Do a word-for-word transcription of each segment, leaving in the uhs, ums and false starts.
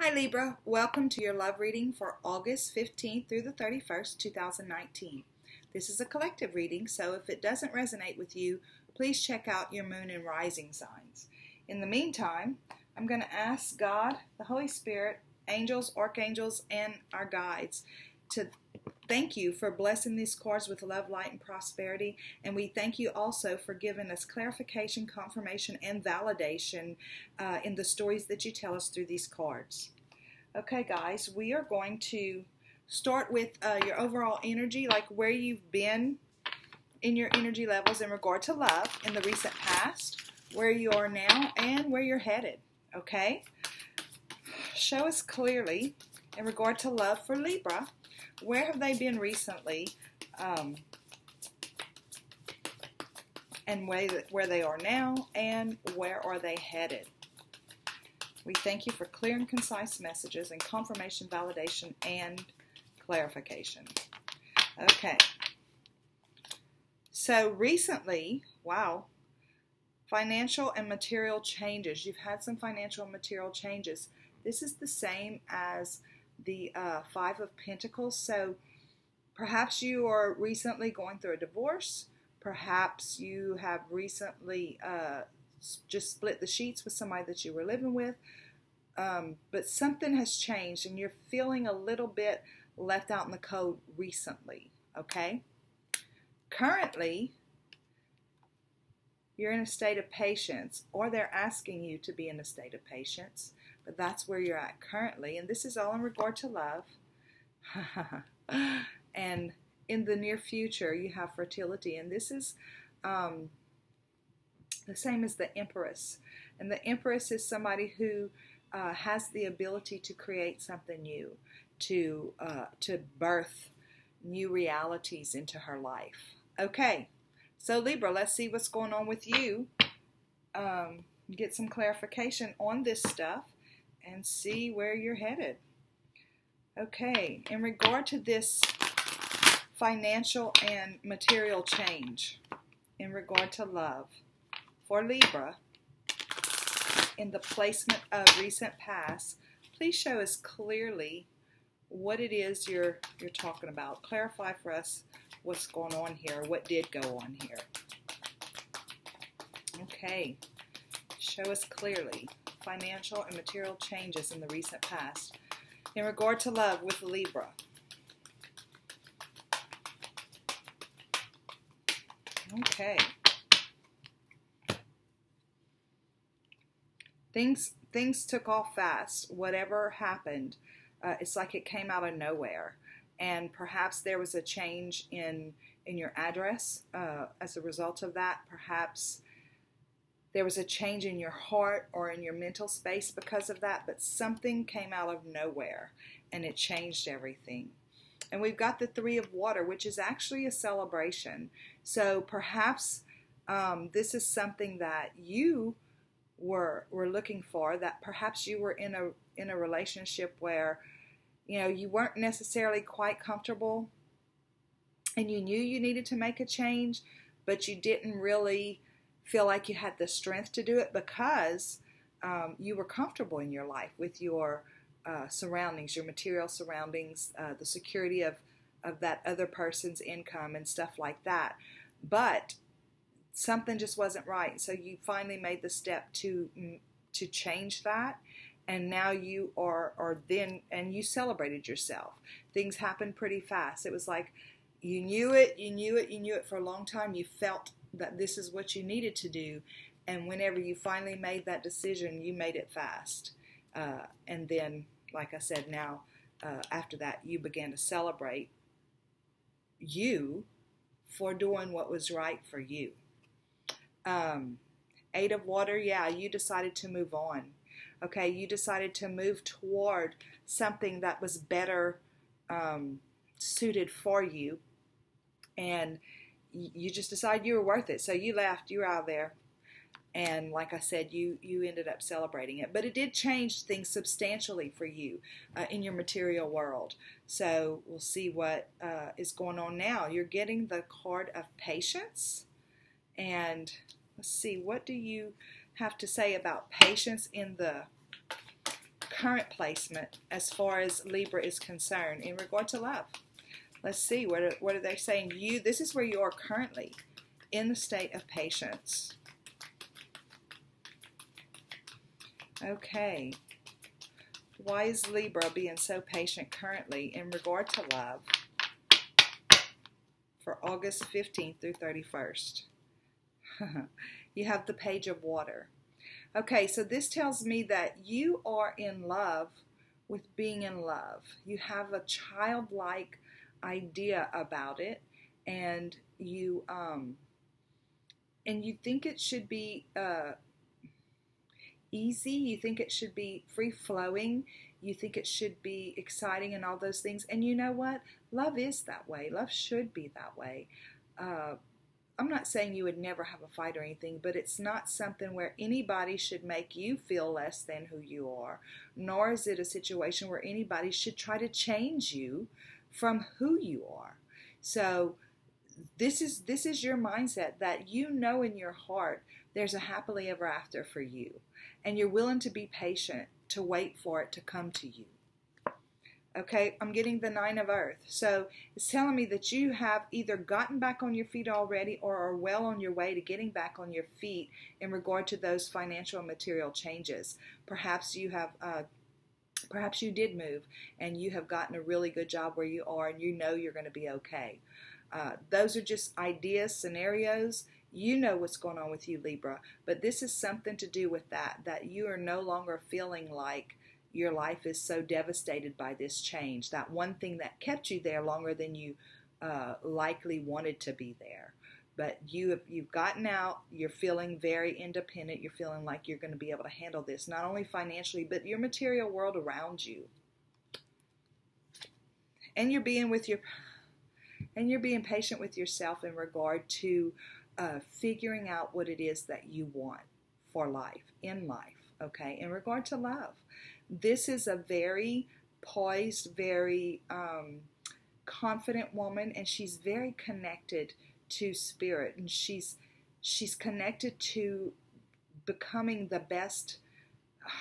Hi Libra, welcome to your love reading for August fifteenth through the thirty-first, two thousand nineteen. This is a collective reading, so if it doesn't resonate with you, please check out your moon and rising signs. In the meantime, I'm going to ask God, the Holy Spirit, angels, archangels, and our guides to thank you for blessing these cards with love, light, and prosperity. And we thank you also for giving us clarification, confirmation, and validation uh, in the stories that you tell us through these cards. Okay, guys, we are going to start with uh, your overall energy, like where you've been in your energy levels in regard to love in the recent past, where you are now, and where you're headed. Okay? Show us clearly in regard to love for Libra. Where have they been recently, um, and where, where they are now, and where are they headed? We thank you for clear and concise messages and confirmation, validation, and clarification. Okay. So recently, wow, financial and material changes. You've had some financial and material changes. This is the same as the uh, Five of Pentacles, so perhaps you are recently going through a divorce, perhaps you have recently uh, just split the sheets with somebody that you were living with, um, but something has changed and you're feeling a little bit left out in the cold recently, okay? Currently, you're in a state of patience, or they're asking you to be in a state of patience. That's where you're at currently, and this is all in regard to love. And in the near future, you have fertility, and this is um, the same as the Empress. And the Empress is somebody who uh, has the ability to create something new, to uh, to birth new realities into her life. Okay, so Libra, let's see what's going on with you. Um, get some clarification on this stuff and see where you're headed. Okay, in regard to this financial and material change, in regard to love, for Libra, in the placement of recent past, please show us clearly what it is you're, you're talking about. Clarify for us what's going on here, what did go on here. Okay, show us clearly financial and material changes in the recent past in regard to love with Libra. Okay. Things things took off fast. Whatever happened, uh, it's like it came out of nowhere. And perhaps there was a change in in your address uh, as a result of that. Perhaps there was a change in your heart or in your mental space because of that, but something came out of nowhere and it changed everything. And we've got the Three of Water, which is actually a celebration. So perhaps um, this is something that you were were looking for, that perhaps you were in a in a relationship where, you know, you weren't necessarily quite comfortable and you knew you needed to make a change, but you didn't really feel like you had the strength to do it because um, you were comfortable in your life with your uh, surroundings, your material surroundings, uh, the security of, of that other person's income and stuff like that. But something just wasn't right. So you finally made the step to, to change that. And now you are, are then, and you celebrated yourself. Things happened pretty fast. It was like you knew it, you knew it, you knew it for a long time. You felt that this is what you needed to do, and whenever you finally made that decision, you made it fast. Uh, and then, like I said, now uh, after that, you began to celebrate you for doing what was right for you. Um, Eight of Water, yeah, you decided to move on. Okay, you decided to move toward something that was better um, suited for you, and you just decided you were worth it. So you left, you were out of there. And like I said, you, you ended up celebrating it. But it did change things substantially for you uh, in your material world. So we'll see what uh, is going on now. You're getting the card of patience. And let's see, what do you have to say about patience in the current placement as far as Libra is concerned in regard to love. Let's see, what are, what are they saying? You, this is where you are currently, in the state of patience. Okay. Why is Libra being so patient currently in regard to love for August fifteenth through thirty-first? You have the Page of Water. Okay, so this tells me that you are in love with being in love. You have a childlike idea about it, and you um, and you think it should be uh, easy. You think it should be free-flowing. You think it should be exciting and all those things. And you know what? Love is that way. Love should be that way. Uh, I'm not saying you would never have a fight or anything, but it's not something where anybody should make you feel less than who you are, nor is it a situation where anybody should try to change you from who you are. So this is this is your mindset, that you know in your heart there's a happily ever after for you, and you're willing to be patient to wait for it to come to you. Okay, I'm getting the Nine of Earth. So it's telling me that you have either gotten back on your feet already or are well on your way to getting back on your feet in regard to those financial and material changes. Perhaps you have, uh, perhaps you did move and you have gotten a really good job where you are and you know you're going to be okay. Uh, those are just ideas, scenarios. You know what's going on with you, Libra. But this is something to do with that, that you are no longer feeling like your life is so devastated by this change, that one thing that kept you there longer than you uh, likely wanted to be there. But you have, you've gotten out, you're feeling very independent, you're feeling like you're going to be able to handle this, not only financially, but your material world around you. And you're being with your, and you're being patient with yourself in regard to uh, figuring out what it is that you want for life, in life. Okay, in regard to love, this is a very poised, very um, confident woman, and she's very connected to spirit, and she's she's connected to becoming the best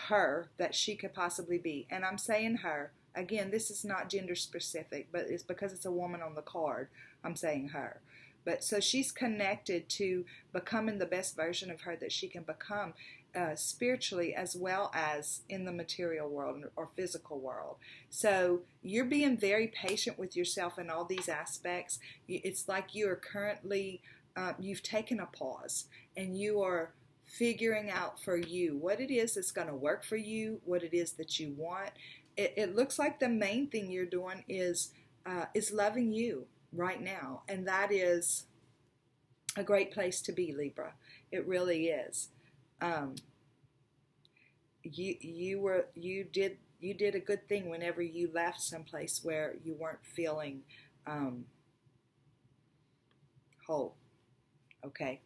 her that she could possibly be. And I'm saying her again. This is not gender specific, but it's because it's a woman on the card. I'm saying her. But so she's connected to becoming the best version of her that she can become uh, spiritually as well as in the material world or physical world. So you're being very patient with yourself in all these aspects. It's like you are currently, uh, you've taken a pause and you are figuring out for you what it is that's going to work for you, what it is that you want. It, it looks like the main thing you're doing is uh, is loving you right now, and that is a great place to be, Libra. It really is. Um, you you were you did you did a good thing whenever you left someplace where you weren't feeling um, whole. Okay,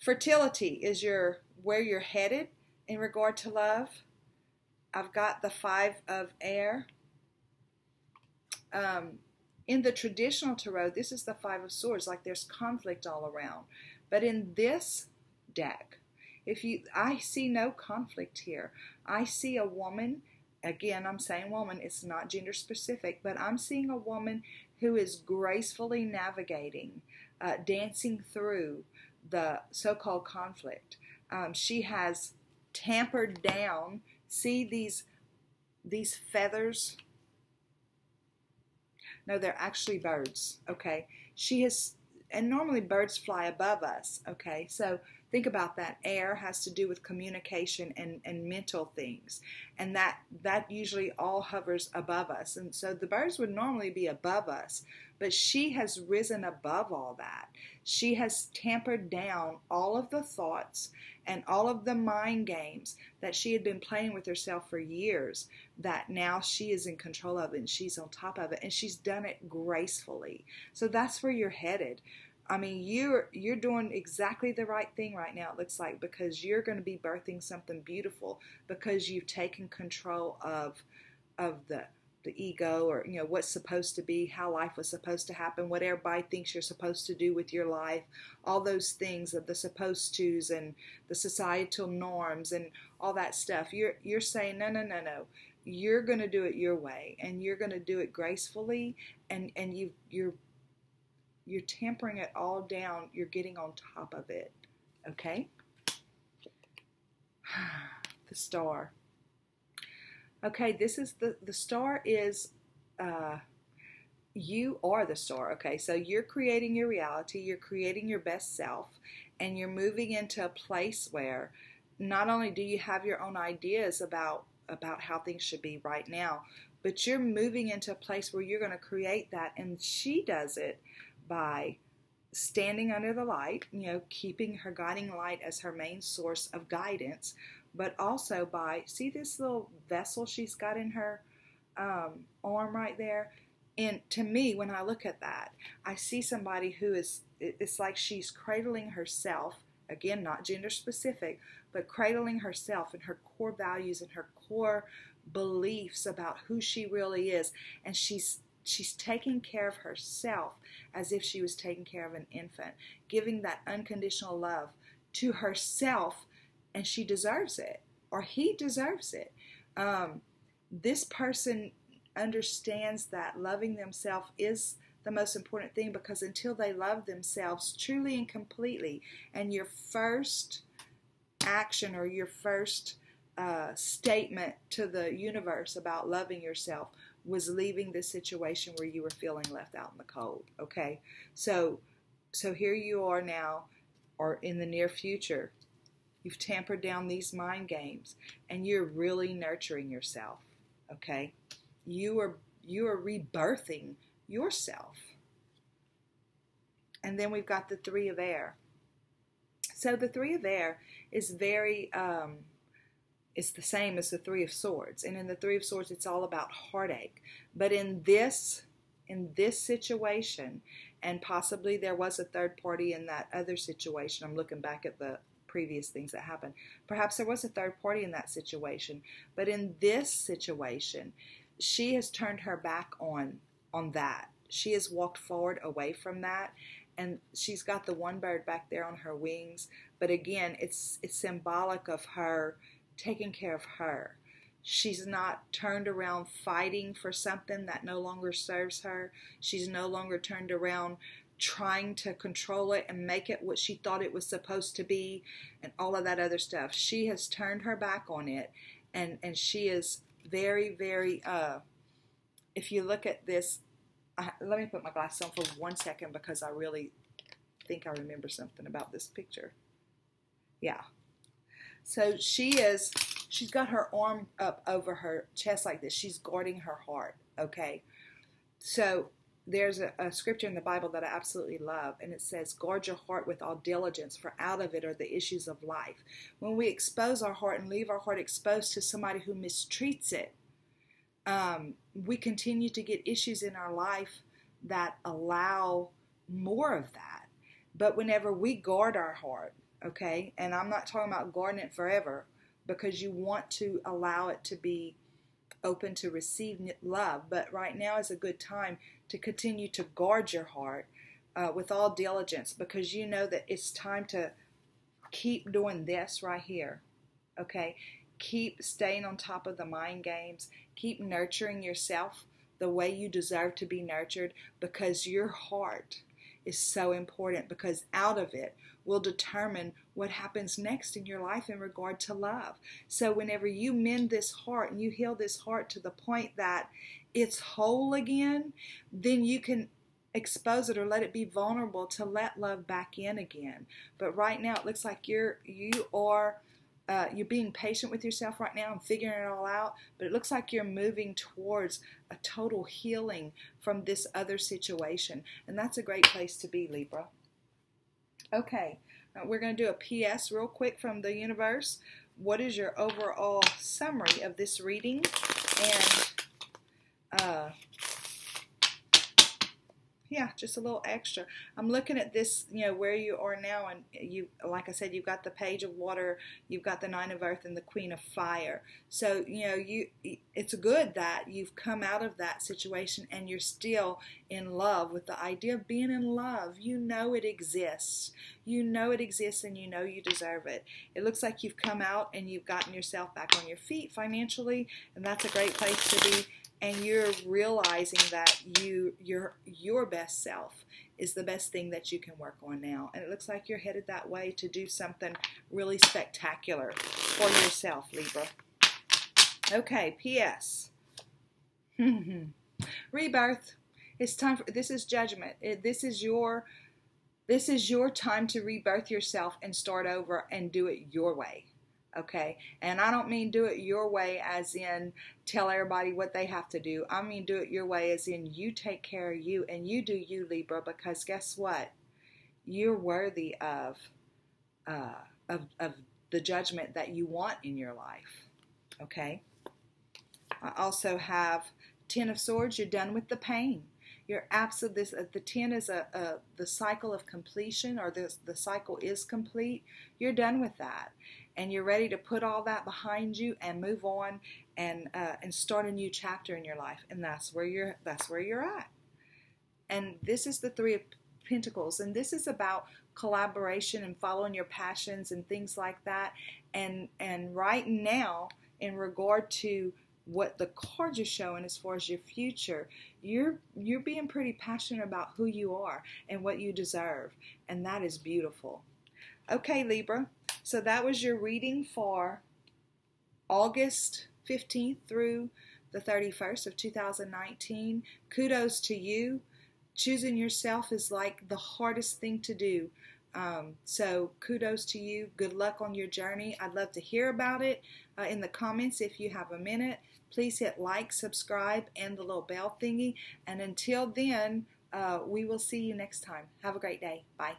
fertility is your where you're headed in regard to love. I've got the Five of Air. Um, In the traditional tarot, this is the Five of Swords, like there's conflict all around. But in this deck, if you, I see no conflict here. I see a woman, again, I'm saying woman, it's not gender specific, but I'm seeing a woman who is gracefully navigating, uh, dancing through the so-called conflict. Um, she has tampered down, see these, these feathers? No, they're actually birds, okay? She has, and normally birds fly above us, okay? So think about that. Air has to do with communication and, and mental things. And that, that usually all hovers above us. And so the birds would normally be above us, but she has risen above all that. She has tampered down all of the thoughts and all of the mind games that she had been playing with herself for years, that now she is in control of it and she's on top of it, and she's done it gracefully. So that's where you're headed. I mean, you're, you're doing exactly the right thing right now, it looks like, because you're going to be birthing something beautiful because you've taken control of, of the the ego, or, you know, what's supposed to be, how life was supposed to happen, what everybody thinks you're supposed to do with your life, all those things of the supposed to's and the societal norms and all that stuff. You're, you're saying, no, no, no, no. You're going to do it your way, and you're going to do it gracefully, and, and you, you're, you're tampering it all down. You're getting on top of it. Okay? The star. Okay, this is the, the star is, uh, you are the star. Okay, so you're creating your reality, you're creating your best self, and you're moving into a place where not only do you have your own ideas about, about how things should be right now, but you're moving into a place where you're going to create that. And she does it by standing under the light, you know, keeping her guiding light as her main source of guidance, but also by, see this little vessel she's got in her um, arm right there? And to me, when I look at that, I see somebody who is, it's like she's cradling herself, again, not gender specific, but cradling herself and her core values and her core beliefs about who she really is. And she's She's taking care of herself as if she was taking care of an infant, giving that unconditional love to herself, and she deserves it, or he deserves it. Um, this person understands that loving themselves is the most important thing, because until they love themselves truly and completely, and your first action or your first uh, statement to the universe about loving yourself was leaving this situation where you were feeling left out in the cold, okay? So, so here you are now, or in the near future, you've tampered down these mind games, and you're really nurturing yourself, okay? You are, you are rebirthing yourself. And then we've got the Three of Air. So the Three of Air is very... Um, It's the same as the Three of Swords. And in the Three of Swords, it's all about heartache. But in this, in this situation, and possibly there was a third party in that other situation. I'm looking back at the previous things that happened. Perhaps there was a third party in that situation. But in this situation, she has turned her back on, on that. She has walked forward away from that. And she's got the one bird back there on her wings. But again, it's, it's symbolic of her taking care of her. She's not turned around fighting for something that no longer serves her. She's no longer turned around trying to control it and make it what she thought it was supposed to be and all of that other stuff. She has turned her back on it, and, and she is very, very, uh, if you look at this, I, let me put my glasses on for one second because I really think I remember something about this picture. Yeah. So she is, she's got her arm up over her chest like this. She's guarding her heart, okay? So there's a, a scripture in the Bible that I absolutely love, and it says, guard your heart with all diligence, for out of it are the issues of life. When we expose our heart and leave our heart exposed to somebody who mistreats it, um, we continue to get issues in our life that allow more of that. But whenever we guard our heart, okay, and I'm not talking about guarding it forever, because you want to allow it to be open to receive love. But right now is a good time to continue to guard your heart uh, with all diligence, because you know that it's time to keep doing this right here. Okay, keep staying on top of the mind games. Keep nurturing yourself the way you deserve to be nurtured, because your heart is so important, because out of it will determine what happens next in your life in regard to love. So whenever you mend this heart and you heal this heart to the point that it's whole again, then you can expose it or let it be vulnerable to let love back in again. But right now it looks like you're, you are uh, you're being patient with yourself right now and figuring it all out, but it looks like you're moving towards a total healing from this other situation. And that's a great place to be, Libra. Okay, now we're going to do a P S real quick from the universe. What is your overall summary of this reading? And uh, yeah, just a little extra. I'm looking at this, you know, where you are now, and you, like I said, you've got the Page of Water, you've got the Nine of Earth, and the Queen of Fire. So, you know, you, it's good that you've come out of that situation and you're still in love with the idea of being in love. You know it exists. You know it exists, and you know you deserve it. It looks like you've come out and you've gotten yourself back on your feet financially, and that's a great place to be. And you're realizing that you, your, your best self is the best thing that you can work on now. And it looks like you're headed that way to do something really spectacular for yourself, Libra. Okay, P S Rebirth. It's time for, this is judgment. It, this is your, this is your time to rebirth yourself and start over and do it your way. Okay, and I don't mean do it your way as in tell everybody what they have to do. I mean do it your way as in you take care of you and you do you, Libra, because guess what? You're worthy of, uh, of, of the judgment that you want in your life. Okay, I also have Ten of Swords. You're done with the pain. You're absolute, this, uh, the ten is a, a, the cycle of completion, or the, the cycle is complete. You're done with that. And you're ready to put all that behind you and move on and uh, and start a new chapter in your life. And that's where you're that's where you're at. And this is the Three of Pentacles, and this is about collaboration and following your passions and things like that. And and right now, in regard to what the cards are showing as far as your future, you're you're being pretty passionate about who you are and what you deserve, and that is beautiful. Okay, Libra. So that was your reading for August fifteenth through the thirty-first of two thousand nineteen. Kudos to you. Choosing yourself is like the hardest thing to do. Um, so kudos to you. Good luck on your journey. I'd love to hear about it uh, in the comments if you have a minute. Please hit like, subscribe, and the little bell thingy. And until then, uh, we will see you next time. Have a great day. Bye.